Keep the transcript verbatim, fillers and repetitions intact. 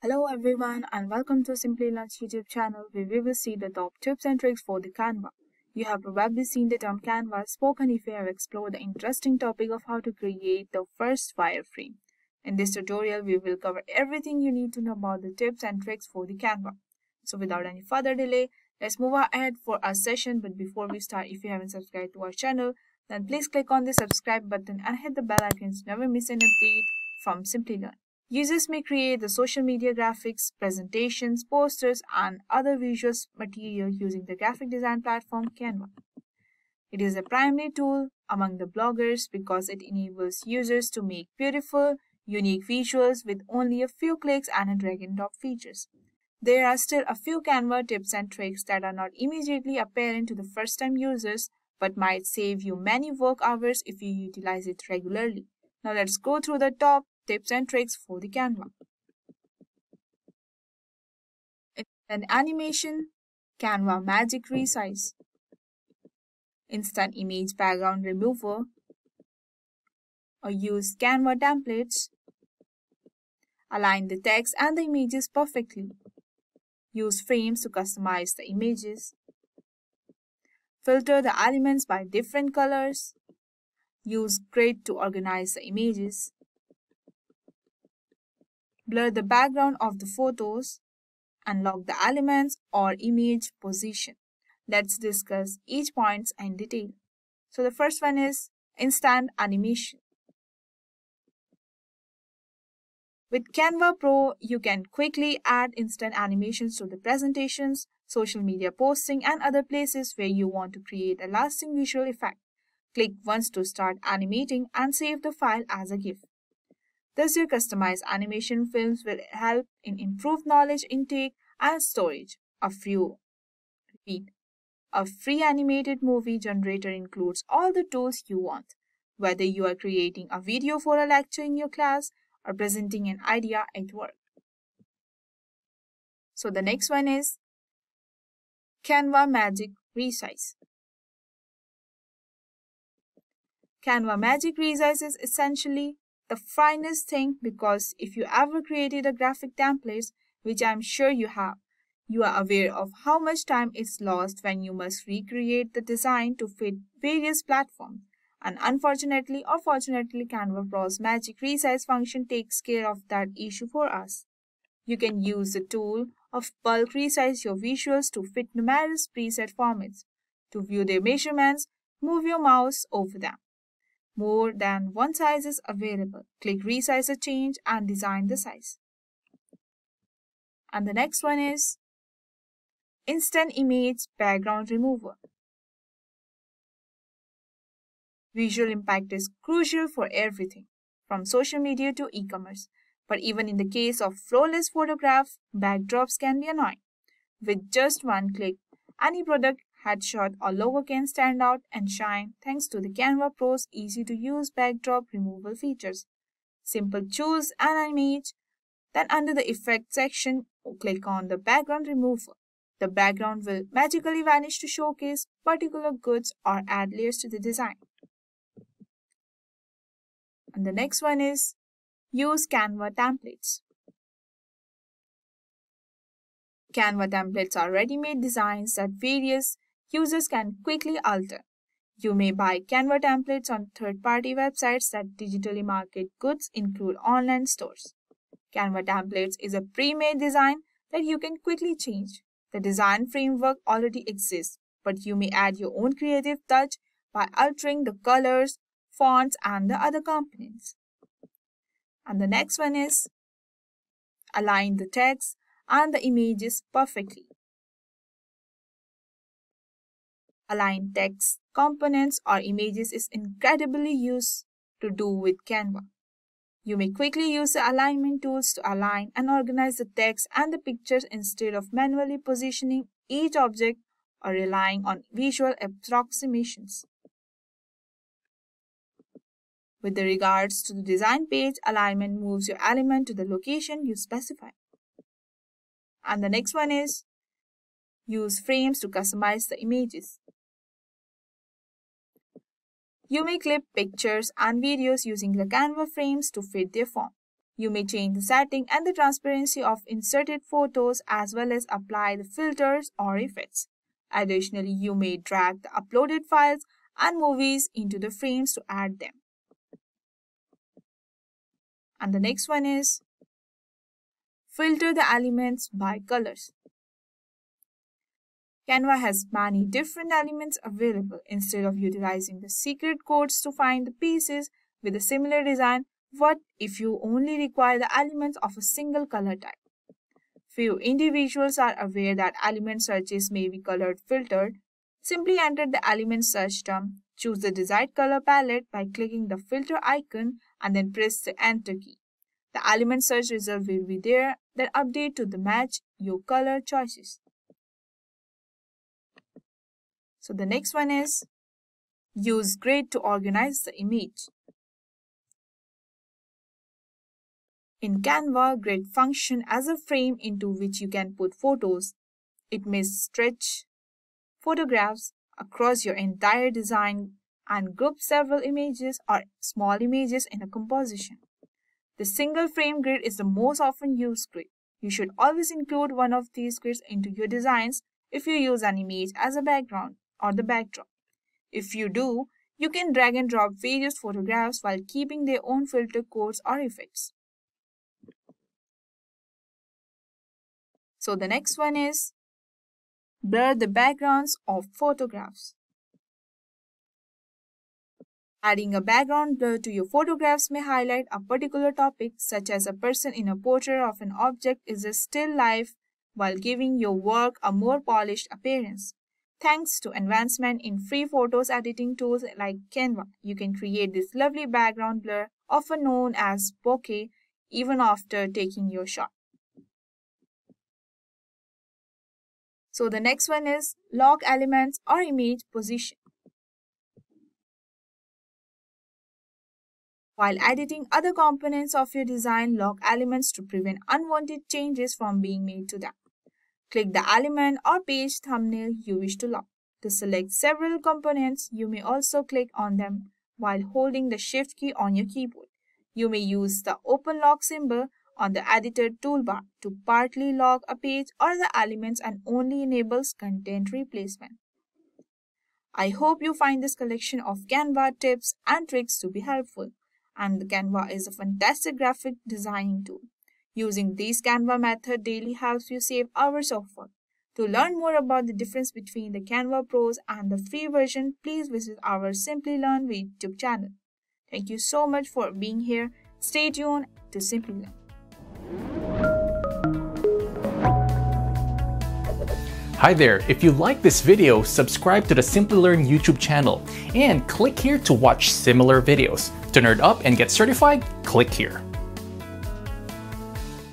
Hello everyone and welcome to Simplilearn's YouTube channel, where we will see the top tips and tricks for the Canva. You have probably seen the term Canva spoken if you have explored the interesting topic of how to create the first wireframe. In this tutorial, we will cover everything you need to know about the tips and tricks for the Canva. So without any further delay, let's move ahead for our session. But before we start, if you haven't subscribed to our channel, then please click on the subscribe button and hit the bell icon to never miss an update from Simplilearn. Users may create the social media graphics, presentations, posters, and other visual material using the graphic design platform Canva. It is a primary tool among the bloggers because it enables users to make beautiful, unique visuals with only a few clicks and a drag and drop features. There are still a few Canva tips and tricks that are not immediately apparent to the first-time users, but might save you many work hours if you utilize it regularly. Now let's go through the top tips and tricks for the Canva. Instant animation, Canva magic resize, instant image background remover, or use Canva templates, align the text and the images perfectly, use frames to customize the images, filter the elements by different colors, use grid to organize the images, blur the background of the photos, and lock the elements or image position. Let's discuss each point in detail. So the first one is instant animation. With Canva Pro, you can quickly add instant animations to the presentations, social media posting, and other places where you want to create a lasting visual effect. Click once to start animating and save the file as a GIF. Thus, your customized animation films will help in improved knowledge intake and storage. A few, repeat, a free animated movie generator includes all the tools you want. Whether you are creating a video for a lecture in your class or presenting an idea at work. So the next one is Canva Magic Resize. Canva Magic Resize is essentially the finest thing, because if you ever created a graphic template, which I'm sure you have, you are aware of how much time is lost when you must recreate the design to fit various platforms. And unfortunately or fortunately, Canva Pro's magic resize function takes care of that issue for us. You can use the tool of bulk resize your visuals to fit numerous preset formats. To view their measurements, move your mouse over them. More than one size is available. Click Resize a change and design the size. And the next one is Instant Image Background Remover. Visual impact is crucial for everything, from social media to e-commerce. But even in the case of flawless photographs, backdrops can be annoying. With just one click, any product, headshot or logo can stand out and shine thanks to the Canva Pro's easy-to-use backdrop removal features. Simple choose an image, then under the Effects section, click on the Background Remover. The background will magically vanish to showcase particular goods or add layers to the design. And the next one is Use Canva Templates. Canva templates are ready-made designs that various users can quickly alter. You may buy Canva templates on third-party websites that digitally market goods, include online stores. Canva templates is a pre-made design that you can quickly change. The design framework already exists, but you may add your own creative touch by altering the colors, fonts, and the other components. And the next one is align the text and the images perfectly. Align text, components, or images is incredibly useful to do with Canva. You may quickly use the alignment tools to align and organize the text and the pictures instead of manually positioning each object or relying on visual approximations. With regards to the design page, alignment moves your element to the location you specify. And the next one is use frames to customize the images. You may clip pictures and videos using the Canva frames to fit their form. You may change the setting and the transparency of inserted photos as well as apply the filters or effects. Additionally, you may drag the uploaded files and movies into the frames to add them. And the next one is filter the elements by colors. Canva has many different elements available. Instead of utilizing the secret codes to find the pieces with a similar design, what if you only require the elements of a single color type? Few individuals are aware that element searches may be color filtered. Simply enter the element search term, choose the desired color palette by clicking the filter icon and then press the enter key. The element search result will be there, then update to the match your color choices. So the next one is use grid to organize the image. In Canva, grid functions as a frame into which you can put photos. It may stretch photographs across your entire design and group several images or small images in a composition. The single frame grid is the most often used grid. You should always include one of these grids into your designs if you use an image as a background or the backdrop. If you do, you can drag and drop various photographs while keeping their own filter codes or effects. So the next one is blur the backgrounds of photographs. Adding a background blur to your photographs may highlight a particular topic, such as a person in a portrait of an object is a still life, while giving your work a more polished appearance. Thanks to advancement in free photos editing tools like Canva, you can create this lovely background blur, often known as bokeh, even after taking your shot. So the next one is lock elements or image position. While editing other components of your design, lock elements to prevent unwanted changes from being made to them. Click the element or page thumbnail you wish to lock. To select several components, you may also click on them while holding the Shift key on your keyboard. You may use the open lock symbol on the editor toolbar to partly lock a page or the elements and only enables content replacement. I hope you find this collection of Canva tips and tricks to be helpful. And Canva is a fantastic graphic designing tool. Using this Canva method daily helps you save hours of work. To learn more about the difference between the Canva Pros and the free version, please visit our Simplilearn YouTube channel. Thank you so much for being here. Stay tuned to Simplilearn. Hi there, if you like this video, subscribe to the Simplilearn YouTube channel and click here to watch similar videos. To nerd up and get certified, click here.